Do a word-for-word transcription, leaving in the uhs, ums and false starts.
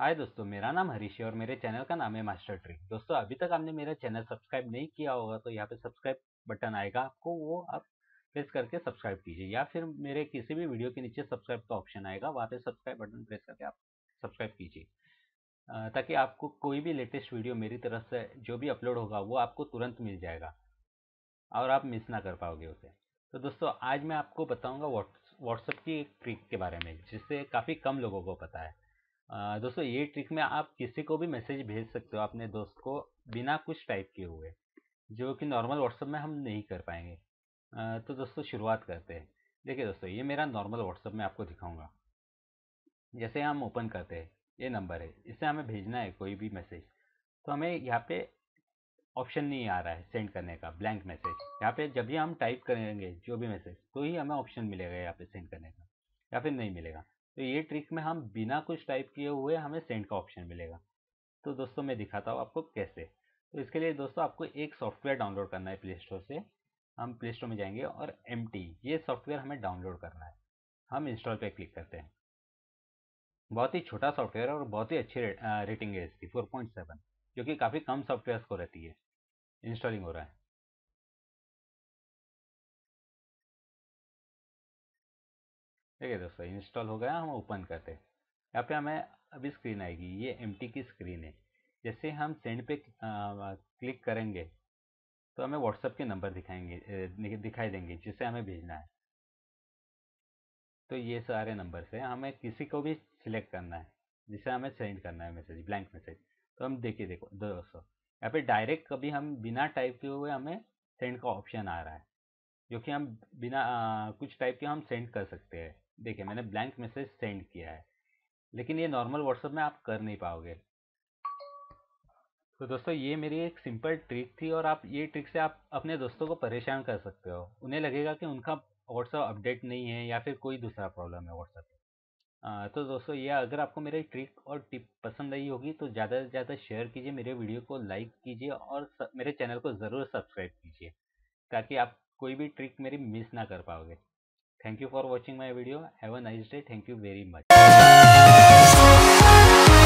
हाय दोस्तों, मेरा नाम हरीश है और मेरे चैनल का नाम है मास्टर ट्रिक। दोस्तों, अभी तक आपने मेरा चैनल सब्सक्राइब नहीं किया होगा तो यहाँ पे सब्सक्राइब बटन आएगा, आपको वो आप प्रेस करके सब्सक्राइब कीजिए, या फिर मेरे किसी भी वीडियो के नीचे सब्सक्राइब का ऑप्शन आएगा, वहाँ पे सब्सक्राइब बटन प्रेस करके आप सब्सक्राइब कीजिए, ताकि आपको कोई भी लेटेस्ट वीडियो मेरी तरफ से जो भी अपलोड होगा वो आपको तुरंत मिल जाएगा और आप मिस ना कर पाओगे उसे। तो दोस्तों, आज मैं आपको बताऊँगा व्हाट्सअप की एक ट्रिक के बारे में, जिससे काफ़ी कम लोगों को पता है। दोस्तों, ये ट्रिक में आप किसी को भी मैसेज भेज सकते हो अपने दोस्त को बिना कुछ टाइप किए हुए, जो कि नॉर्मल व्हाट्सअप में हम नहीं कर पाएंगे। तो दोस्तों, शुरुआत करते हैं। देखिए दोस्तों, ये मेरा नॉर्मल व्हाट्सअप में आपको दिखाऊंगा। जैसे हम ओपन करते हैं, ये नंबर है, इससे हमें भेजना है कोई भी मैसेज। तो हमें यहाँ पे ऑप्शन नहीं आ रहा है सेंड करने का, ब्लैंक मैसेज। यहाँ पे जब भी हम टाइप करेंगे जो भी मैसेज, तो ही हमें ऑप्शन मिलेगा यहाँ पे सेंड करने का, या फिर नहीं मिलेगा। तो ये ट्रिक में हम बिना कुछ टाइप किए हुए हमें सेंड का ऑप्शन मिलेगा। तो दोस्तों, मैं दिखाता हूँ आपको कैसे। तो इसके लिए दोस्तों आपको एक सॉफ्टवेयर डाउनलोड करना है प्ले स्टोर से। हम प्ले स्टोर में जाएंगे और एम टी ये सॉफ्टवेयर हमें डाउनलोड करना है। हम इंस्टॉल पे क्लिक करते हैं। बहुत ही छोटा सॉफ्टवेयर है और बहुत ही अच्छी रे, आ, रेटिंग है इसकी फोर पॉइंट सेवन, जो कि काफ़ी कम सॉफ्टवेयर को रहती है। इंस्टॉलिंग हो रहा है। ठीक है दोस्तों, इंस्टॉल हो गया। हम ओपन करते हैं। यहाँ पे हमें अभी स्क्रीन आएगी, ये एम टी की स्क्रीन है। जैसे हम सेंड पे क्लिक करेंगे तो हमें व्हाट्सअप के नंबर दिखाएंगे दिखाई देंगे जिससे हमें भेजना है। तो ये सारे नंबर से हमें किसी को भी सिलेक्ट करना है जिसे हमें सेंड करना है मैसेज, ब्लैंक मैसेज। तो हम देखिए देखो दोस्तों, यहाँ पे डायरेक्ट कभी हम बिना टाइप किए हुए हमें सेंड का ऑप्शन आ रहा है, जो कि हम बिना आ, कुछ टाइप के हम सेंड कर सकते हैं। देखिए, मैंने ब्लैंक मैसेज सेंड किया है, लेकिन ये नॉर्मल व्हाट्सएप में आप कर नहीं पाओगे। तो दोस्तों, ये मेरी एक सिंपल ट्रिक थी और आप ये ट्रिक से आप अपने दोस्तों को परेशान कर सकते हो। उन्हें लगेगा कि उनका व्हाट्सएप अपडेट नहीं है या फिर कोई दूसरा प्रॉब्लम है व्हाट्सएप में। तो दोस्तों, ये अगर आपको मेरी ट्रिक और टिप पसंद आई होगी तो ज़्यादा से ज़्यादा शेयर कीजिए, मेरे वीडियो को लाइक कीजिए और मेरे चैनल को ज़रूर सब्सक्राइब कीजिए, ताकि आप कोई भी ट्रिक मेरी मिस ना कर पाओगे। Thank you for watching my video. Have a nice day. Thank you very much.